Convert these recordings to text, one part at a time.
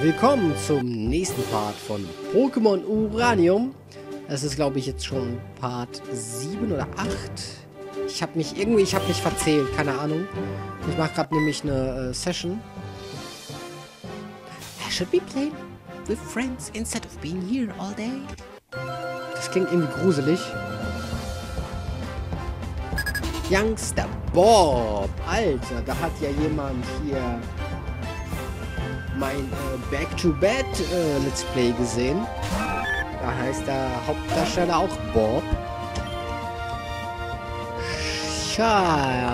Willkommen zum nächsten Part von Pokémon Uranium. Das ist, glaube ich, jetzt schon Part 7 oder 8. Ich habe mich verzählt, keine Ahnung. Ich mache gerade nämlich eine Session. I should be playing with friends instead of being here all day. Das klingt irgendwie gruselig. Youngster Bob! Alter, da hat ja jemand hier mein Back-to-Bed Let's Play gesehen. Da heißt der Hauptdarsteller auch Bob. Schalala.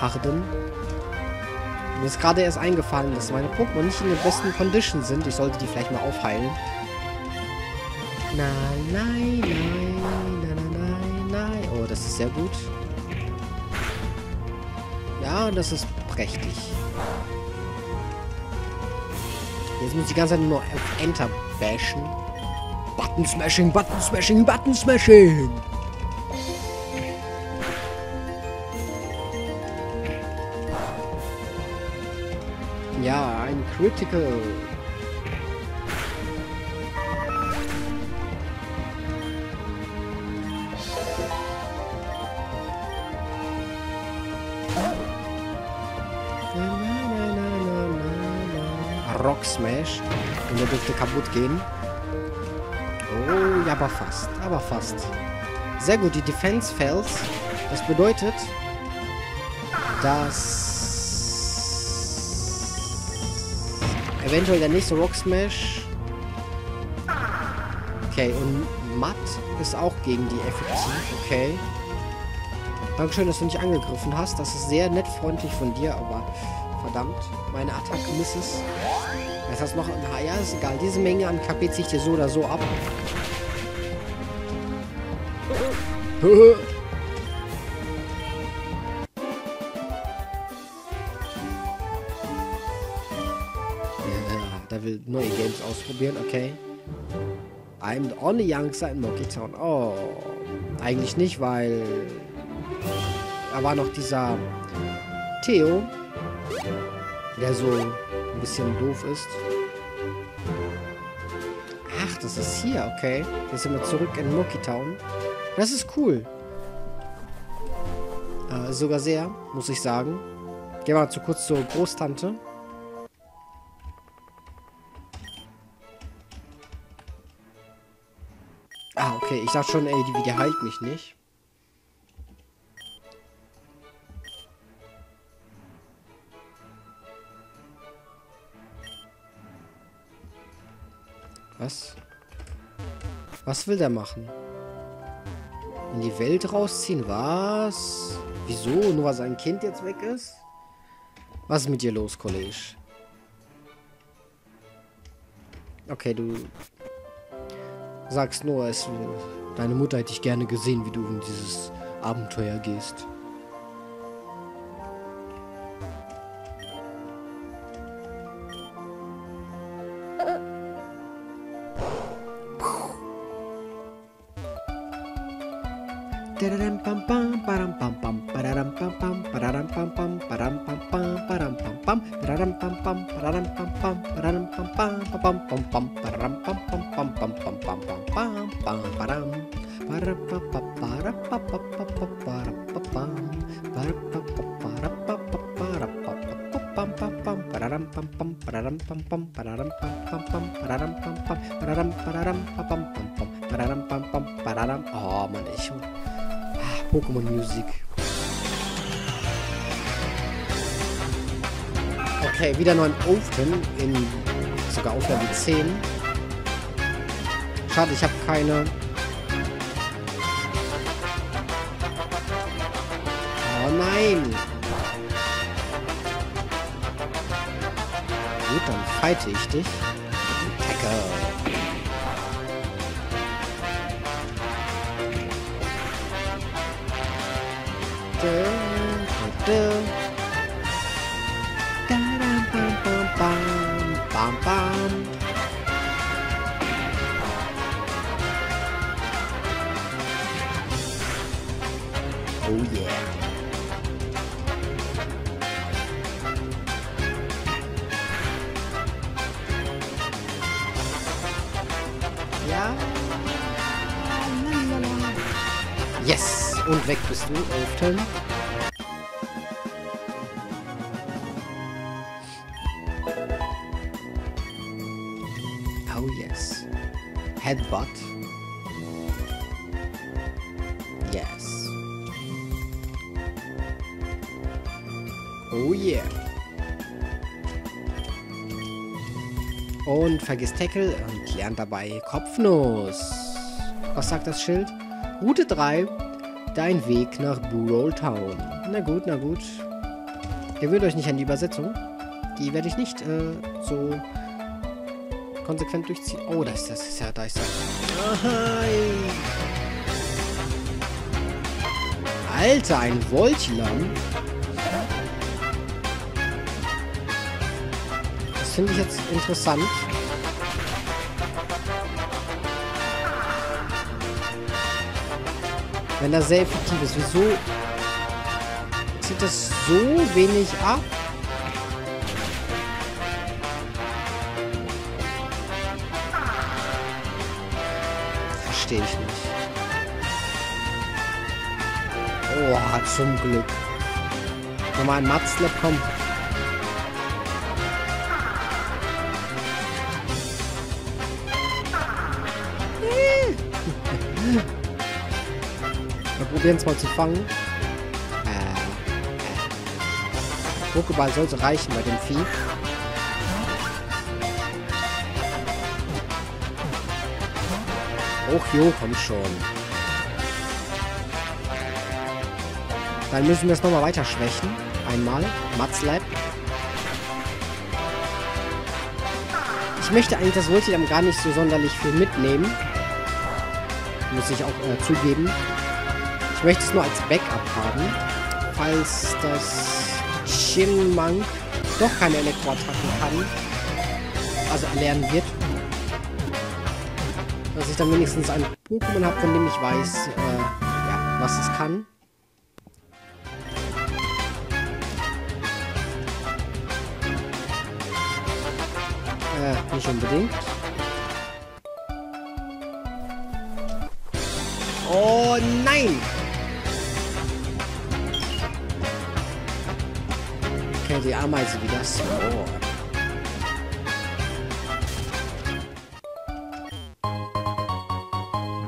Harden. Mir ist gerade erst eingefallen, dass meine Pokémon nicht in der besten Condition sind. Ich sollte die vielleicht mal aufheilen. Nein, nein, nein, nein, nein, nein. Oh, das ist sehr gut. Ja, das ist prächtig. Jetzt muss ich die ganze Zeit nur auf Enter bashen. Button smashing, Button smashing, Button smashing! Ja, ein Critical. Rock Smash. Und der dürfte kaputt gehen. Oh, ja, aber fast. Aber fast. Sehr gut, die Defense fails. Das bedeutet, dass eventuell der nächste Rock Smash. Okay, und Matt ist auch gegen die effektiv. Okay. Dankeschön, dass du nicht angegriffen hast. Das ist sehr nett freundlich von dir, aber verdammt, meine Attacke misses. Das heißt noch ein ja, ist egal. Diese Menge an KP zieht dir so oder so ab. Der will neue Games ausprobieren, okay. I'm the only youngster in Moki Town. Oh, eigentlich nicht, weil da war noch dieser Theo, der so ein bisschen doof ist. Ach, das ist hier, okay. Jetzt sind wir zurück in Moki Town. Das ist cool. Sogar sehr, muss ich sagen. Gehen wir mal zu kurz zur Großtante. Okay, ich dachte schon, ey, die heilt mich nicht. Was? Was will der machen? In die Welt rausziehen? Was? Wieso? Nur weil sein Kind jetzt weg ist? Was ist mit dir los, Kollege? Okay, du sagst nur, deine Mutter hätte ich gerne gesehen, wie du in dieses Abenteuer gehst. Oh Mann, ich Pokémon Music. Okay, wieder neuen Open sogar auf Level 10. Schade, ich habe keine. Oh nein! Gut, dann fighte ich dich. Tackle. Oh yeah. Yes! Und weg bist du, 11. Oh yes. Headbutt. Yes. Oh yeah. Und vergiss Tackle und lernt dabei Kopfnuss. Was sagt das Schild? Route 3, dein Weg nach Burrow Town. Na gut, na gut. Gewöhnt euch nicht an die Übersetzung. Die werde ich nicht so konsequent durchziehen. Oh, das ist ja, da ist das. Alter, ein Wollschwein. Das finde ich jetzt interessant. Wenn das sehr effektiv ist, wieso zieht das so wenig ab? Verstehe ich nicht. Oha, zum Glück. Nochmal ein Matzlab, komm. Probieren es mal zu fangen. Pokéball sollte reichen bei dem Vieh. Och jo, komm schon. Dann müssen wir es nochmal weiter schwächen. Einmal. Matzleib. Ich möchte eigentlich das Rotatam gar nicht so sonderlich viel mitnehmen. Muss ich auch zugeben. Ich möchte es nur als Backup haben, falls das Shin Mank doch keine Elektroattacken kann, also erlernen wird, dass ich dann wenigstens ein Pokémon habe, von dem ich weiß, ja, was es kann. Nicht unbedingt. Oh nein! Die Ameise wie das. Oh.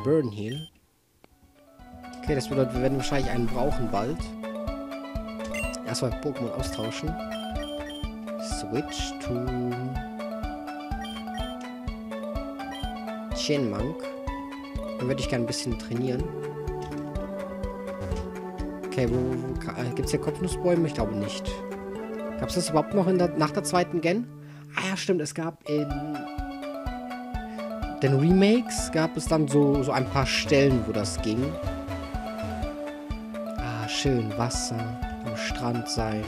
Burn Heal. Okay, das bedeutet, wir werden wahrscheinlich einen brauchen bald. Erstmal Pokémon austauschen. Switch to Chinmunk. Dann würde ich gerne ein bisschen trainieren. Okay, wo gibt es hier Kopfnussbäume? Ich glaube nicht. Gab es das überhaupt noch nach der zweiten Gen? Ah ja, stimmt, es gab in den Remakes gab es dann so ein paar Stellen, wo das ging. Ah, schön Wasser, am Strand sein.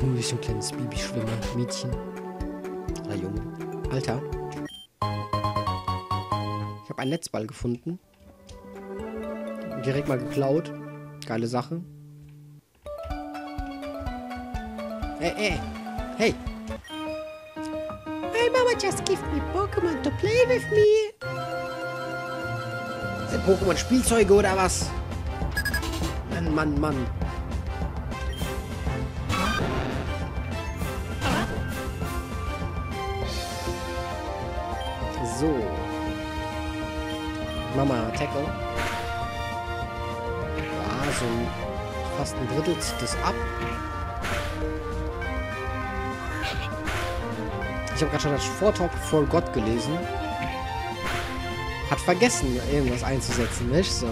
Wie so ein kleines Babyschwimmer, Mädchen. Oder Junge. Alter. Ich habe einen Netzball gefunden. Direkt mal geklaut. Geile Sache. Hey, hey, hey! My mama just gave me Pokémon to play with me! Sind Pokémon Spielzeuge oder was? Mann, Mann, Mann. So. Mama, Tackle. So fast ein Drittel zieht das ab. Ich habe gerade schon das Vortalk vor Gott gelesen. Hat vergessen, irgendwas einzusetzen, nicht? So.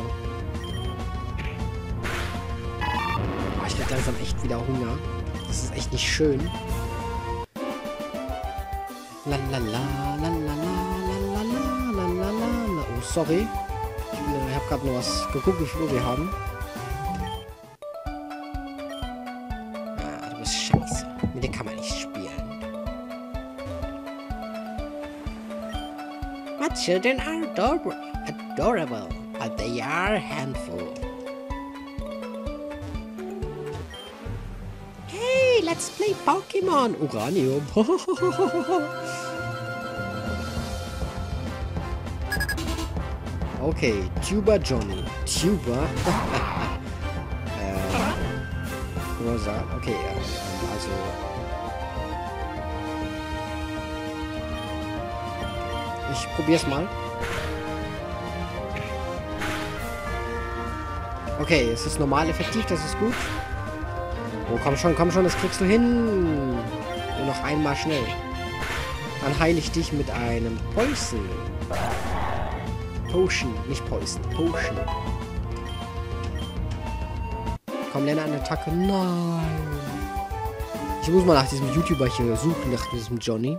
Oh, ich werde langsam echt wieder Hunger. Das ist echt nicht schön. La la la la la la la la la. Oh, sorry. Ich habe gerade nur was geguckt, wie viel wir haben. Children are adorable, but they are handful. Hey, let's play Pokémon Uranium. Okay, Tuber Johnny. Tuber? Rosa. Okay, also... Ich probier's mal. Okay, es ist normal effektiv, das ist gut. Oh, komm schon, das kriegst du hin. Nur noch einmal schnell. Dann heile ich dich mit einem Poison. Potion, nicht Poison, Potion. Komm, lerne eine Attacke. Nein. Ich muss mal nach diesem YouTuber hier suchen, nach diesem Johnny.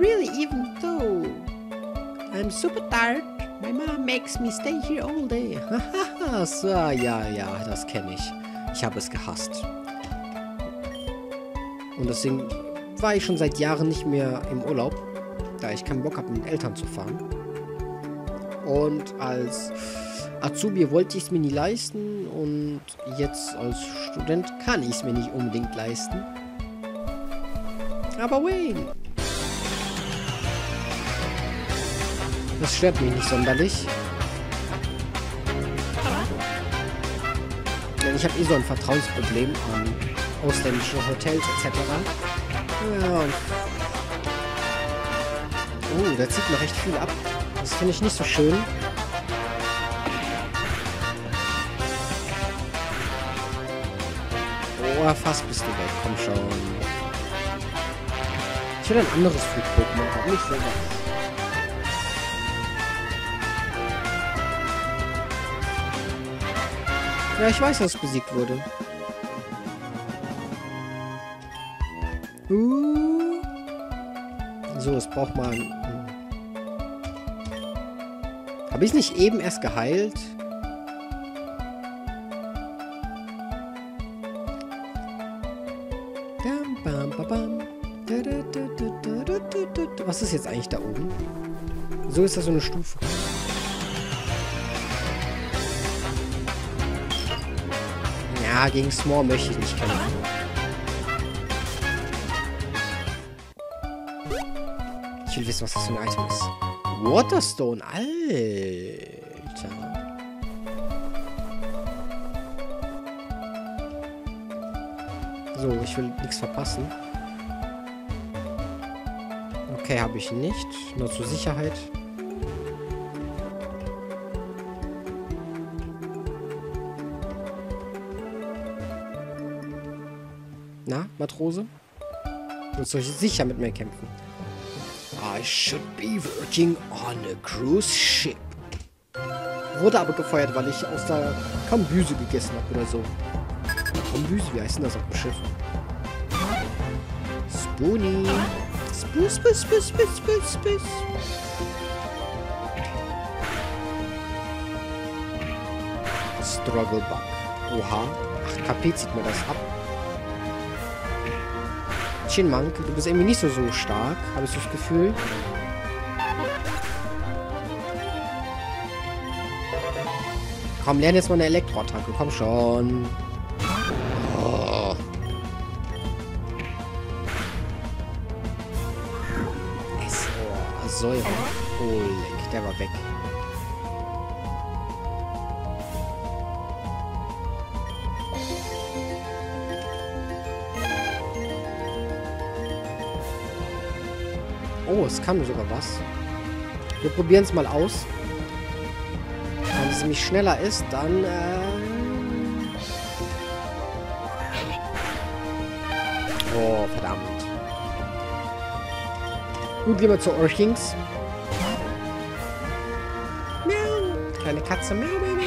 Really, even though I'm super tired, my mom makes me stay here all day. Haha, so, ja, ja, das kenne ich. Ich habe es gehasst. Und deswegen war ich schon seit Jahren nicht mehr im Urlaub, da ich keinen Bock habe, mit Eltern zu fahren. Und als Azubi wollte ich es mir nie leisten und jetzt als Student kann ich es mir nicht unbedingt leisten. Aber wait! Das stört mich nicht sonderlich. Denn ich habe eh so ein Vertrauensproblem an ausländische Hotels etc. Ja. Oh, da zieht man recht viel ab. Das finde ich nicht so schön. Oh, fast bist du weg. Komm schon. Ich will ein anderes Flug-Pokémon haben, nicht selber. Ja, ich weiß, dass es besiegt wurde. So, es braucht man... Habe ich es nicht eben erst geheilt? Was ist jetzt eigentlich da oben? So ist das so eine Stufe. Ja, gegen Small möchte ich nicht kämpfen. Ich will wissen, was das für ein Item ist. Waterstone, Alter. So, ich will nichts verpassen. Okay, habe ich nicht. Nur zur Sicherheit. Na, Matrose? Willst du sicher mit mir kämpfen? I should be working on a cruise ship. Wurde aber gefeuert, weil ich aus der Kombüse gegessen habe oder so. Kombüse, wie heißt denn das auf dem Schiff? Spoonie. Spus. Struggle Bug. Oha. 8 KP zieht mir das ab. Shin Mank, du bist irgendwie nicht so stark, habe ich das Gefühl. Komm, lerne jetzt mal eine Elektroattacke, komm schon. Oh. Säure. Oh, leck, der war weg. Oh, es kam sogar was. Wir probieren es mal aus. Wenn es nämlich schneller ist, dann... Oh, verdammt. Gut, gehen wir zu Orchings. Miau. Kleine Katze. Miau, miau, miau.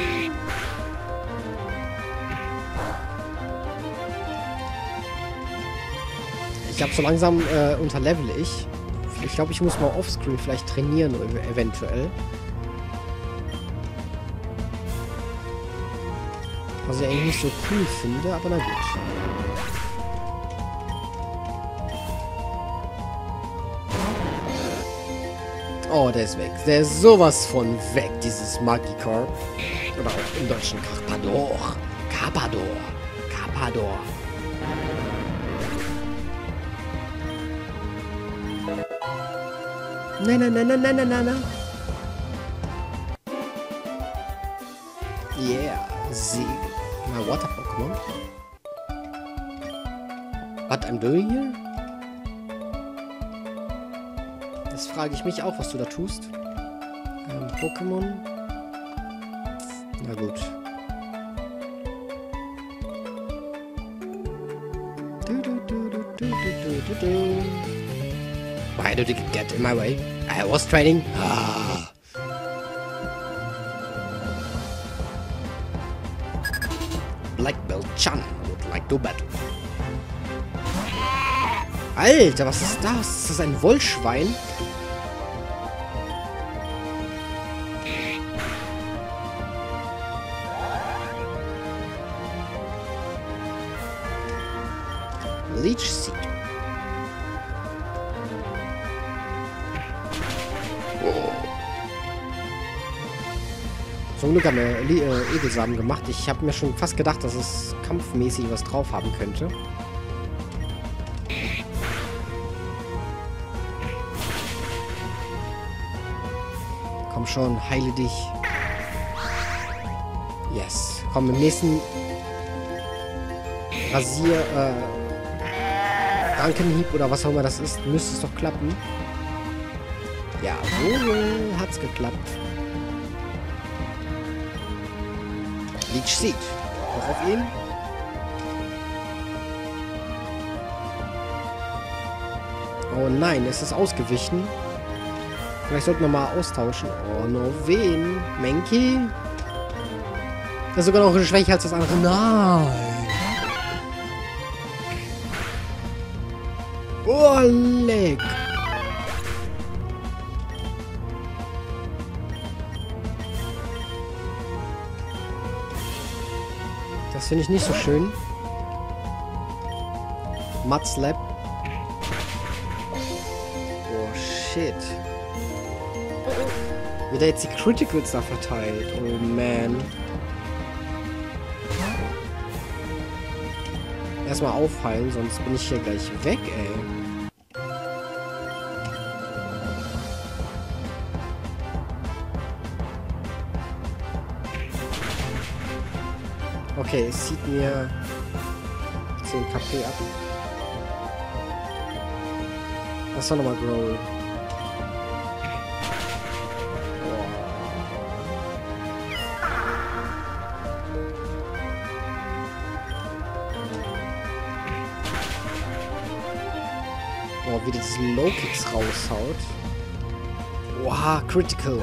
Ich glaube, so langsam unterlevel ich. Ich glaube, ich muss mal offscreen vielleicht trainieren, eventuell. Was ich eigentlich nicht so cool finde, aber na gut. Oh, der ist weg. Der ist sowas von weg, dieses Magikarp. Oder auch im Deutschen Karpador. Karpador. Nein. See. My water Pokémon. What I'm doing here? Das frage ich mich auch, was du da tust. Pokémon. Na gut. Why did you get in my way? I was training. Ah. Black Belt Chan would like to battle. Alter, was ist das? Ist das ein Wollschwein? Leech Seed. Zum Glück haben wir Edelsamen gemacht. Ich habe mir schon fast gedacht, dass es kampfmäßig was drauf haben könnte. Komm schon, heile dich. Yes. Komm, im nächsten Rankenhieb oder was auch immer das ist, müsste es doch klappen. Jawohl, hat's geklappt. Leech Seed. Auch auf ihn. Oh nein, es ist ausgewichen. Vielleicht sollten wir mal austauschen. Oh, no wen? Mankey? Das ist sogar noch schwächer als das andere. Nein! Oh, leck! Das finde ich nicht so schön. Matzlab. Oh, shit. Wie der jetzt die Criticals da verteilt. Oh, man. Erstmal aufheilen, sonst bin ich hier gleich weg, ey. Okay, es zieht mir 10 KP ab. Das soll nochmal Growl. Boah, wie das Low-Kicks raushaut. Oha, Critical.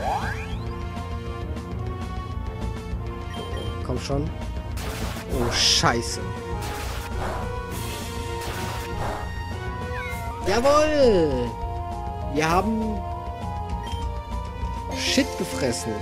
Komm schon. Oh, Scheiße. Jawohl! Wir haben Shit gefressen.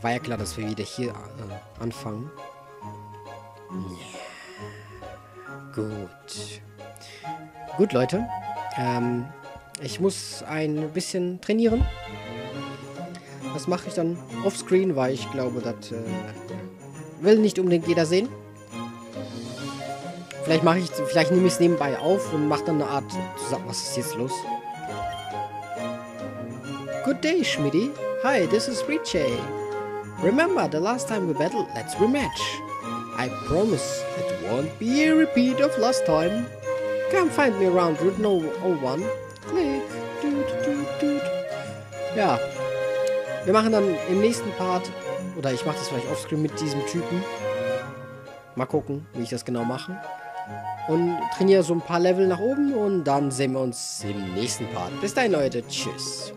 War ja klar, dass wir wieder hier anfangen. Ja. Gut. Gut, Leute. Ich muss ein bisschen trainieren. Das mache ich dann offscreen, weil ich glaube, das will nicht unbedingt jeder sehen. Vielleicht nehme ich es nebenbei auf und mache dann eine Art... Was ist jetzt los? Good day, Schmidti. Hi, this is Richey. Remember the last time we battled? Let's rematch. I promise it won't be a repeat of last time. Come find me around Route 01. Click. Ja. Wir machen dann im nächsten Part, oder ich mache das vielleicht offscreen mit diesem Typen. Mal gucken, wie ich das genau mache. Und trainiere so ein paar Level nach oben und dann sehen wir uns im nächsten Part. Bis dahin, Leute. Tschüss.